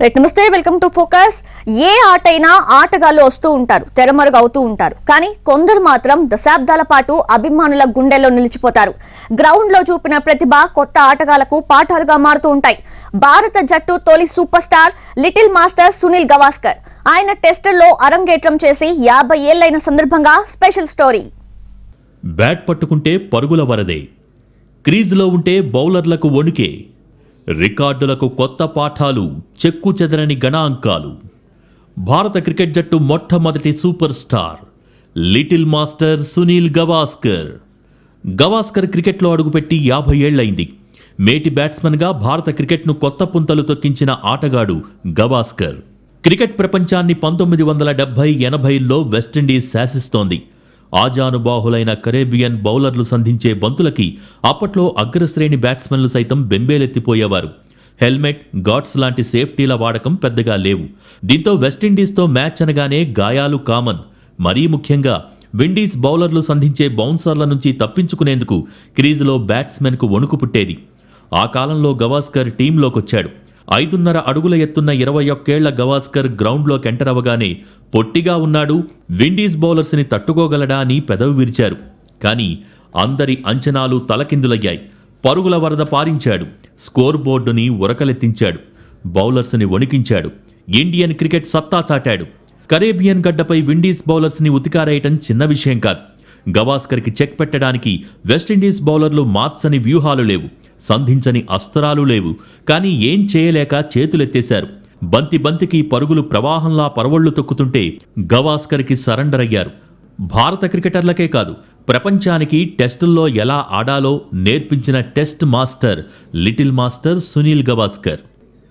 Right, నమస్తే, welcome to focus. ఏ ఆటైనా ఆటగాళ్ళు వస్తూ ఉంటారు, తెరమరుగు అవుతూ ఉంటారు. కానీ కొందరు మాత్రం దశాబ్దాల పాటు అభిమానుల గుండెల్లో నిలిచిపోతారు. గ్రౌండ్ లో చూపిన ప్రతిభ కొత్త ఆటగాళ్లకు పాఠాలుగా మారుతూ ఉంటాయి. భారత జట్టు తొలి super star little master Sunil Gavaskar, ఆయన టెస్టుల్లో అరంగేట్రం చేసి 50 ఏళ్లైన సందర్భంగా స్పెషల్ స్టోరీ. బ్యాట్ పట్టుకుంటే పరుగుల వరదే, క్రీజ్లో ఉంటే బౌలర్లకు వణుకే, రికార్డులకు కొత్త పాఠాలు, చెక్కు చెదరని గణాంకాలు. భారత క్రికెట్ జట్టు మొట్టమొదటి super star little master Sunil Gavaskar. Gavaskar క్రికెట్లో అడుగుపెట్టి 50 ఏళ్లైంది. మేటి బ్యాట్స్మెన్గా భారత క్రికెట్ను కొత్త పుంతలు తొక్కించిన ఆటగాడు గవాస్కర్. క్రికెట్ ప్రపంచాన్ని 1970-80లో వెస్టిండీస్ శాసిస్తోంది. ఆజానుబాహులైన కరేబియన్ బౌలర్లు సంధించే బంతులకి అప్పట్లో అగ్రశ్రేణి బ్యాట్స్మెన్లు సైతం బెంబేలెత్తిపోయేవారు. హెల్మెట్, గార్డ్స్ లాంటి సేఫ్టీల వాడకం పెద్దగా లేవు. దీంతో వెస్టిండీస్తో మ్యాచ్ అనగానే గాయాలు కామన్. మరీ ముఖ్యంగా విండీస్ బౌలర్లు సంధించే బౌన్సర్ల నుంచి తప్పించుకునేందుకు క్రీజులో బ్యాట్స్మెన్కు వణుకు పుట్టేది. ఆ కాలంలో గవాస్కర్ టీంలోకొచ్చాడు. 5.5 అడుగుల ఎత్తున్న 21 ఏళ్ల గవాస్కర్ గ్రౌండ్లోకి ఎంటర్ అవగానే పొట్టిగా ఉన్నాడు, విండీస్ బౌలర్స్ని తట్టుకోగలడా అని పెదవి విరిచారు. కానీ అందరి అంచనాలు తలకిందులయ్యాయి. పరుగుల వరద పారించాడు, స్కోర్ బోర్డుని ఉరకలెత్తించాడు, బౌలర్స్ని వణికించాడు, ఇండియన్ క్రికెట్ సత్తా చాటాడు. కరేబియన్ గడ్డపై విండీస్ బౌలర్స్ని ఉతికారేయటం చిన్న విషయం కాదు. గవాస్కర్కి చెక్ పెట్టడానికి వెస్టిండీస్ బౌలర్లు మార్చని వ్యూహాలు లేవు, సంధించని అస్త్రాలు లేవు. కానీ ఏం చేయలేక చేతులెత్తేశారు. బంతికి పరుగులు ప్రవాహంలా పరవళ్లు తొక్కుతుంటే గవాస్కర్కి సరెండర్ అయ్యారు. భారత క్రికెటర్లకే కాదు, ప్రపంచానికి టెస్టుల్లో ఎలా ఆడాలో నేర్పించిన test master little master Sunil Gavaskar.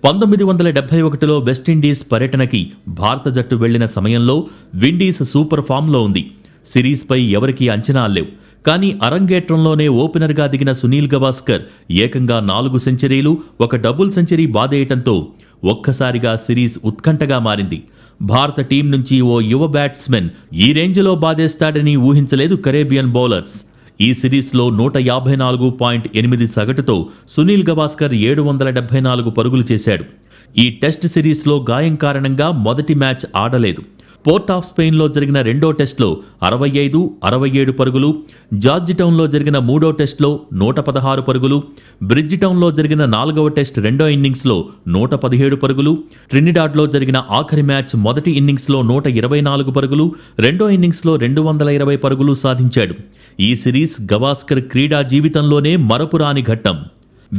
1971లో వెస్టిండీస్ పర్యటనకి భారత జట్టు వెళ్లిన సమయంలో విండీస్ సూపర్ ఫామ్లో ఉంది. సిరీస్పై ఎవరికీ అంచనాలు లేవు. కానీ అరంగేట్రంలోనే ఓపెనర్గా దిగిన సునీల్ గవాస్కర్ ఏకంగా 4 సెంచరీలు, 1 డబుల్ సెంచరీ బాదేయటంతో ఒక్కసారిగా సిరీస్ ఉత్కంఠగా మారింది. భారత టీం నుంచి ఓ యువ బ్యాట్స్మెన్ ఈ రేంజ్లో బాదేస్తాడని ఊహించలేదు కరేబియన్ బౌలర్స్. ఈ సిరీస్లో 154.8 సగటుతో సునీల్ గవాస్కర్ 774 పరుగులు చేశాడు. ఈ టెస్ట్ సిరీస్లో గాయం కారణంగా మొదటి మ్యాచ్ ఆడలేదు. పోర్ట్ ఆఫ్ స్పెయిన్లో జరిగిన రెండో టెస్ట్లో 65, 67 పరుగులు, జార్జ్ టౌన్లో జరిగిన మూడో టెస్ట్లో 116 పరుగులు, బ్రిడ్జ్ టౌన్లో జరిగిన 4వ టెస్ట్ రెండో ఇన్నింగ్స్లో 117 పరుగులు, ట్రినిడాడ్లో జరిగిన ఆఖరి మ్యాచ్ మొదటి ఇన్నింగ్స్లో 124 పరుగులు, రెండో ఇన్నింగ్స్లో 220 పరుగులు సాధించాడు. ఈ సిరీస్ గవాస్కర్ క్రీడా జీవితంలోనే మరపురాని ఘట్టం.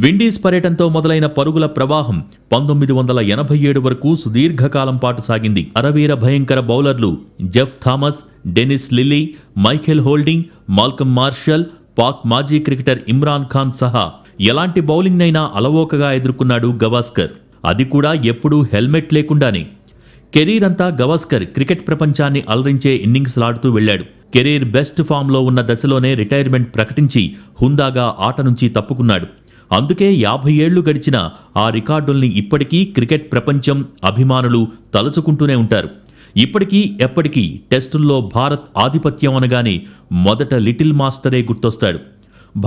విండీస్ పర్యటనతో మొదలైన పరుగుల ప్రవాహం 1987 వరకు సుదీర్ఘకాలం పాటు సాగింది. అరవీర భయంకర బౌలర్లు Jeff Thomas, Dennis Lillee, Michael Holding, Malcolm Marshall, Pak మాజీ క్రికెటర్ ఇమ్రాన్ ఖాన్ సహా ఎలాంటి బౌలింగ్నైనా అలవోకగా ఎదుర్కొన్నాడు గవాస్కర్. అది కూడా ఎప్పుడూ హెల్మెట్ లేకుండానే. కెరీర్ అంతా గవాస్కర్ క్రికెట్ ప్రపంచాన్ని అలరించే ఇన్నింగ్స్లాడుతూ వెళ్ళాడు. కెరీర్ బెస్ట్ ఫామ్లో ఉన్న దశలోనే రిటైర్మెంట్ ప్రకటించి హుందాగా ఆట నుంచి తప్పుకున్నాడు. అందుకే 50 ఏళ్లు గడిచిన ఆ రికార్డుల్ని ఇప్పటికీ క్రికెట్ ప్రపంచం, అభిమానులు తలుచుకుంటూనే ఉంటారు. ఇప్పటికీ ఎప్పటికీ టెస్టుల్లో భారత్ ఆధిపత్యం అనగానే మొదట లిటిల్ మాస్టరే గుర్తొస్తాడు.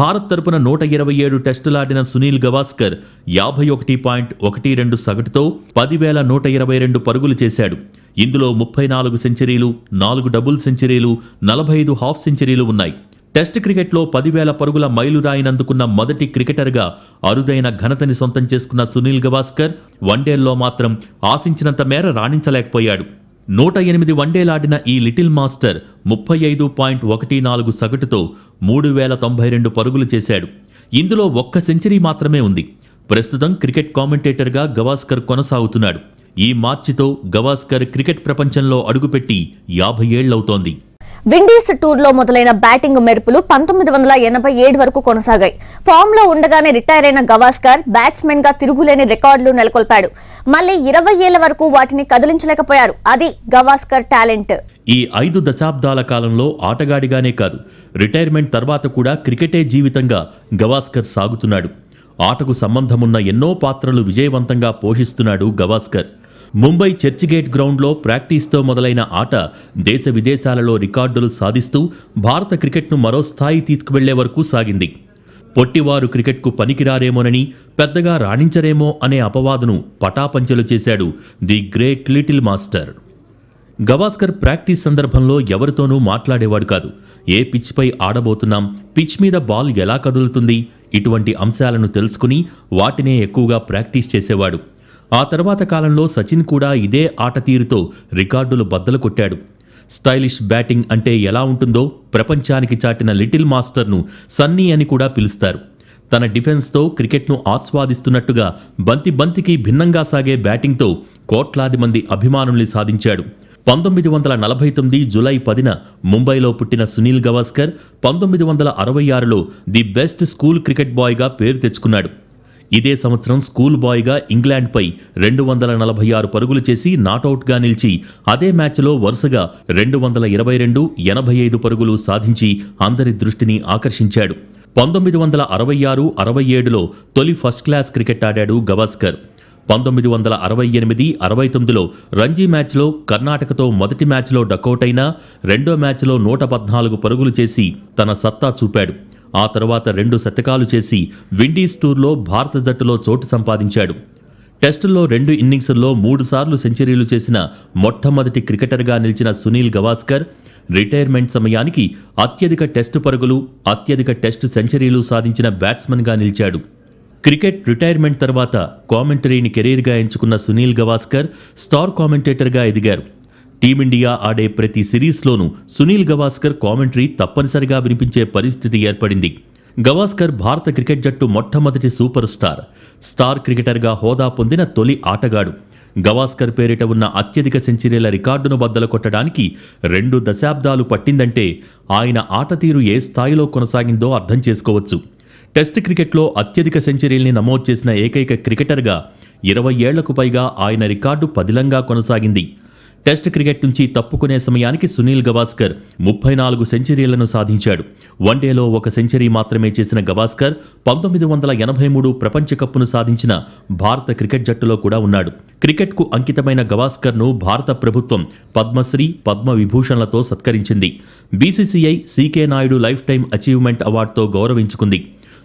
భారత్ తరపున 127 టెస్టులాడిన సునీల్ గవాస్కర్ 51.12 సగటుతో 10,122 పరుగులు చేశాడు. ఇందులో 34 సెంచరీలు, 4 డబుల్ సెంచరీలు, 45 హాఫ్ సెంచరీలు ఉన్నాయి. టెస్ట్ క్రికెట్లో 10,000 పరుగుల మైలురాయినందుకున్న మొదటి క్రికెటర్గా అరుదైన ఘనతని సొంతం చేసుకున్న సునీల్ గవాస్కర్ వన్డేల్లో మాత్రం ఆశించినంత మేర రాణించలేకపోయాడు. 108 వన్డేలాడిన ఈ లిటిల్ మాస్టర్ 35.14 సగటుతో 3,092 పరుగులు చేశాడు. ఇందులో 1 సెంచరీ మాత్రమే ఉంది. ప్రస్తుతం క్రికెట్ కామెంటేటర్గా గవాస్కర్ కొనసాగుతున్నాడు. ఈ మార్చితో గవాస్కర్ క్రికెట్ ప్రపంచంలో అడుగుపెట్టి 50 ఏళ్లవుతోంది. విండీస్ టూర్లో మొదలైన బ్యాటింగ్ మెరుపులు 1987 వరకు కొనసాగాయి. ఫామ్లో ఉండగానే రిటైర్ అయిన గవాస్కర్ బ్యాట్స్మెన్గా తిరుగులేని రికార్డులు నెలకొల్పాడు. మళ్ళీ 20 ఏళ్ల వరకు వాటిని కదిలించలేకపోయారు. అది గవాస్కర్ టాలెంట్. ఈ 5 దశాబ్దాల కాలంలో ఆటగాడిగానే కాదు, రిటైర్మెంట్ తర్వాత కూడా క్రికెటే జీవితంగా గవాస్కర్ సాగుతున్నాడు. ఆటకు సంబంధమున్న ఎన్నో పాత్రలు విజయవంతంగా పోషిస్తున్నాడు గవాస్కర్. ముంబై చర్చిగేట్ గ్రౌండ్లో ప్రాక్టీస్తో మొదలైన ఆట దేశ విదేశాలలో రికార్డులు సాధిస్తూ భారత క్రికెట్ను మరో స్థాయి తీసుకువెళ్లే వరకు సాగింది. పొట్టివారు క్రికెట్కు పనికిరారేమోనని పెద్దగా రాణించరేమో అనే అపవాదును పటాపంచలు చేశాడు the great little master. Gavaskar practice సందర్భంలో ఎవరితోనూ మాట్లాడేవాడు కాదు. ఏ పిచ్పై ఆడబోతున్నాం, పిచ్ మీద బాల్ ఎలా కదులుతుంది, ఇటువంటి అంశాలను తెలుసుకుని వాటినే ఎక్కువగా ప్రాక్టీస్ చేసేవాడు. ఆ తర్వాత కాలంలో సచిన్ కూడా ఇదే ఆట తీరుతో రికార్డులు బద్దలు కొట్టాడు. స్టైలిష్ బ్యాటింగ్ అంటే ఎలా ఉంటుందో ప్రపంచానికి చాటిన లిటిల్ మాస్టర్ను సన్నీ అని కూడా పిలుస్తారు. తన డిఫెన్స్తో క్రికెట్ను ఆస్వాదిస్తున్నట్టుగా బంతి బంతికి భిన్నంగా సాగే బ్యాటింగ్తో కోట్లాది మంది అభిమానుల్ని సాధించాడు. 1949 జూలై 10న ముంబైలో పుట్టిన సునీల్ గవాస్కర్ 1966లో ది బెస్ట్ స్కూల్ క్రికెట్ బాయ్గా పేరు తెచ్చుకున్నాడు. ఇదే సంవత్సరం స్కూల్ బాయ్గా ఇంగ్లాండ్పై 246 పరుగులు చేసి నాటౌట్గా నిలిచి అదే మ్యాచ్లో వరుసగా 222, 85 పరుగులు సాధించి అందరి దృష్టిని ఆకర్షించాడు. 1966, 67లో తొలి ఫస్ట్ క్లాస్ క్రికెట్ ఆడాడు గవాస్కర్. 1968, 69లో రంజీ మ్యాచ్లో కర్ణాటకతో మొదటి మ్యాచ్లో డకౌట్ అయినా రెండో మ్యాచ్లో 114 పరుగులు చేసి తన సత్తా చూపాడు. ఆ తర్వాత 2 శతకాలు చేసి విండీస్ టూర్లో భారత జట్టులో చోటు సంపాదించాడు. టెస్టుల్లో 2 ఇన్నింగ్స్ల్లో 3 సార్లు సెంచరీలు చేసిన మొట్టమొదటి క్రికెటర్గా నిలిచిన సునీల్ గవాస్కర్ రిటైర్మెంట్ సమయానికి అత్యధిక టెస్టు పరుగులు, అత్యధిక టెస్టు సెంచరీలు సాధించిన బ్యాట్స్మెన్గా నిలిచాడు. క్రికెట్ రిటైర్మెంట్ తర్వాత కామెంటరీని కెరీర్గా ఎంచుకున్న సునీల్ గవాస్కర్ స్టార్ కామెంటేటర్గా ఎదిగారు. టీమిండియా ఆడే ప్రతి సిరీస్లోనూ సునీల్ గవాస్కర్ కామెంటరీ తప్పనిసరిగా వినిపించే పరిస్థితి ఏర్పడింది. గవాస్కర్ భారత క్రికెట్ జట్టు మొట్టమొదటి సూపర్ స్టార్, స్టార్ క్రికెటర్గా హోదా పొందిన తొలి ఆటగాడు. గవాస్కర్ పేరిట ఉన్న అత్యధిక సెంచరీల రికార్డును బద్దలు కొట్టడానికి 2 దశాబ్దాలు పట్టిందంటే ఆయన ఆట తీరు ఏ స్థాయిలో కొనసాగిందో అర్థం చేసుకోవచ్చు. టెస్ట్ క్రికెట్లో అత్యధిక సెంచరీల్ని నమోదు చేసిన ఏకైక క్రికెటర్గా 20 ఏళ్లకు పైగా ఆయన రికార్డు పదిలంగా కొనసాగింది. టెస్ట్ క్రికెట్ నుంచి తప్పుకునే సమయానికి సునీల్ గవాస్కర్ 34 సెంచరీలను సాధించాడు. వన్డేలో 1 సెంచరీ మాత్రమే చేసిన గవాస్కర్ 1983 ప్రపంచ కప్ను సాధించిన భారత క్రికెట్ జట్టులో కూడా ఉన్నాడు. క్రికెట్కు అంకితమైన గవాస్కర్ను భారత ప్రభుత్వం పద్మశ్రీ, పద్మ విభూషణలతో సత్కరించింది. BCCI CK Naidu life time achievement అవార్డుతో గౌరవించుకుంది.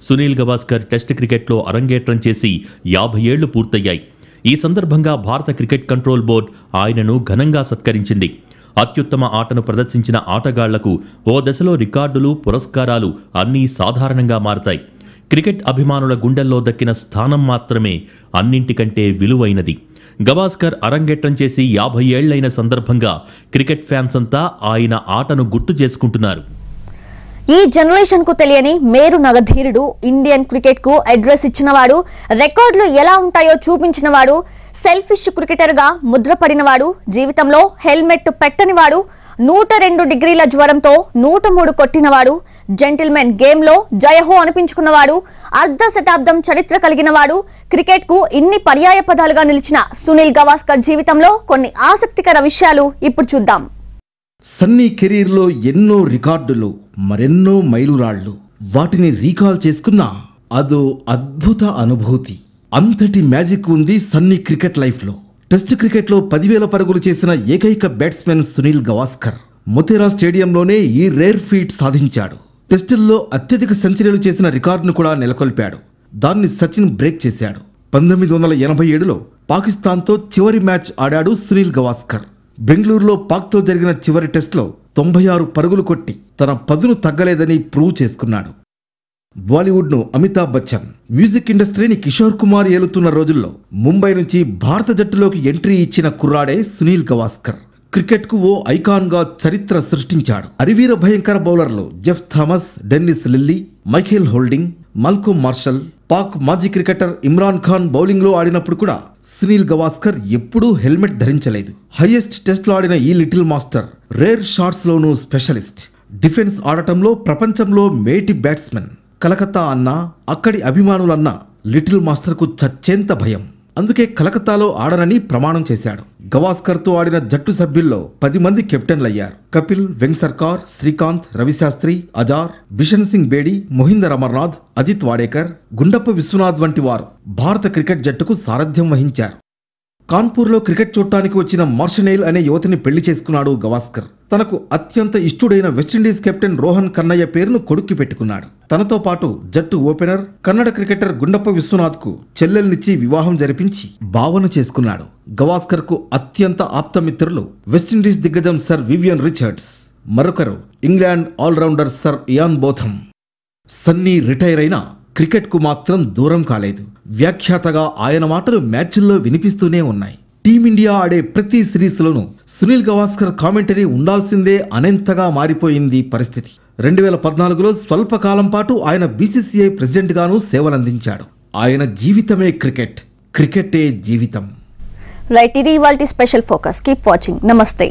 సునీల్ గవాస్కర్ టెస్ట్ క్రికెట్లో అరంగేట్రం చేసి 50 ఏళ్లు పూర్తయ్యాయి. ఈ సందర్భంగా భారత క్రికెట్ కంట్రోల్ బోర్డు ఆయనను ఘనంగా సత్కరించింది. అత్యుత్తమ ఆటను ప్రదర్శించిన ఆటగాళ్లకు ఓ దశలో రికార్డులు, పురస్కారాలు అన్నీ సాధారణంగా మారతాయి. క్రికెట్ అభిమానుల గుండెల్లో దక్కిన స్థానం మాత్రమే అన్నింటికంటే విలువైనది. గవాస్కర్ అరంగేట్రం చేసి 50 ఏళ్లైన సందర్భంగా క్రికెట్ ఫ్యాన్స్ అంతా ఆయన ఆటను గుర్తు చేసుకుంటున్నారు. ఈ జనరేషన్ కు తెలియని మేరు నగధీరుడు, ఇండియన్ క్రికెట్ కు అడ్రస్ ఇచ్చినవాడు, రికార్డులు ఎలా ఉంటాయో చూపించినవాడు, సెల్ఫిష్ క్రికెటర్ గా ముద్రపడినవాడు, జీవితంలో హెల్మెట్ పెట్టనివాడు, 102 డిగ్రీల జ్వరంతో 103 కొట్టినవాడు, జెంటిల్మెన్ గేమ్ లో జయహో అనిపించుకున్నవాడు, అర్ధ శతాబ్దం చరిత్ర కలిగినవాడు, క్రికెట్ కు ఇన్ని పర్యాయ పదాలుగా నిలిచిన సునీల్ గవాస్కర్ జీవితంలో కొన్ని ఆసక్తికర విషయాలు ఇప్పుడు చూద్దాం. సన్నీ కెరీర్లో ఎన్నో రికార్డులు, మరెన్నో మైలురాళ్లు, వాటిని రీకాల్ చేసుకున్న అదో అద్భుత అనుభూతి. అంతటి మ్యాజిక్ ఉంది సన్నీ క్రికెట్ లైఫ్లో. టెస్ట్ క్రికెట్లో 10,000 పరుగులు చేసిన ఏకైక బ్యాట్స్మెన్ సునీల్ గవాస్కర్ మొతేరా స్టేడియంలోనే ఈ రేర్ ఫీట్ సాధించాడు. టెస్టుల్లో అత్యధిక సెంచరీలు చేసిన రికార్డును కూడా నెలకొల్పాడు. దాన్ని సచిన్ బ్రేక్ చేశాడు. 1987లో పాకిస్తాన్తో చివరి మ్యాచ్ ఆడాడు సునీల్ గవాస్కర్. బెంగళూరులో పాక్తో జరిగిన చివరి టెస్టులో 96 పరుగులు కొట్టి తన పదును తగ్గలేదని ప్రూవ్ చేసుకున్నాడు. బాలీవుడ్ను అమితా బచ్చన్, మ్యూజిక్ ఇండస్ట్రీని కిషోర్ కుమార్ ఏలుతున్న రోజుల్లో ముంబై నుంచి భారత జట్టులోకి ఎంట్రీ ఇచ్చిన కుర్రాడే సునీల్ గవాస్కర్. క్రికెట్కు ఓ ఐకాన్గా చరిత్ర సృష్టించాడు. అరివీర భయంకర బౌలర్లు Jeff Thomas, Dennis Lillee, Michael Holding, Malcolm Marshall, Pak మాజీ క్రికెటర్ ఇమ్రాన్ ఖాన్ బౌలింగ్లో ఆడినప్పుడు కూడా సునీల్ గవాస్కర్ ఎప్పుడూ హెల్మెట్ ధరించలేదు. హైయెస్ట్ టెస్ట్లో ఆడిన ఈ లిటిల్ మాస్టర్ రేర్ షాట్స్లోనూ స్పెషలిస్ట్. డిఫెన్స్ ఆడటంలో ప్రపంచంలో మేటి బ్యాట్స్మెన్. కలకత్తా అన్నా, అక్కడి అభిమానులన్నా లిటిల్ మాస్టర్కు చచ్చేంత భయం. అందుకే కలకత్తాలో ఆడనని ప్రమాణం చేశాడు. గవాస్కర్తో ఆడిన జట్టు సభ్యుల్లో 10 మంది కెప్టెన్లయ్యారు. కపిల్, వెంగ్సర్కార్, శ్రీకాంత్, రవిశాస్త్రి, అజార్, బిషన్ సింగ్ బేడి, మొహిందర్ అమర్నాథ్, అజిత్ వాడేకర్, గుండప్ప విశ్వనాథ్ వంటి వారు భారత క్రికెట్ జట్టుకు సారథ్యం వహించారు. కాన్పూర్లో క్రికెట్ చూడటానికి వచ్చిన మార్షనేల్ అనే యువతిని పెళ్లి చేసుకున్నాడు గవాస్కర్. తనకు అత్యంత ఇష్టడైన వెస్టిండీస్ కెప్టెన్ రోహన్ కన్నయ్య పేరును కొడుక్కి పెట్టుకున్నాడు. తనతో పాటు జట్టు ఓపెనర్ కన్నడ క్రికెటర్ గుండప్ప విశ్వనాథ్కు చెల్లెల్నిచ్చి వివాహం జరిపించి భావన చేసుకున్నాడు. గవాస్కర్కు అత్యంత ఆప్తమిత్రులు వెస్టిండీస్ దిగ్గజం సర్ వివియన్ రిచర్డ్స్, మరొకరు England all rounder sir Ian Botham. Sunny retire అయినా క్రికెట్కు మాత్రం దూరం కాలేదు. వ్యాఖ్యాతగా ఆయన మాటలు మ్యాచ్ల్లో వినిపిస్తూనే ఉన్నాయి. టీమిండియా ఆడే ప్రతి సిరీస్లోనూ సునీల్ గవాస్కర్ కామెంటరీ ఉండాల్సిందే అనేంతగా మారిపోయింది పరిస్థితి. 2014లో స్వల్పకాలం పాటు ఆయన బీసీసీఐ ప్రెసిడెంట్గానూ సేవలందించాడు. ఆయన జీవితమే క్రికెట్, క్రికెటే జీవితం. రైట్, ఇది ఇవాల్టి స్పెషల్ ఫోకస్. Keep watching. నమస్తే.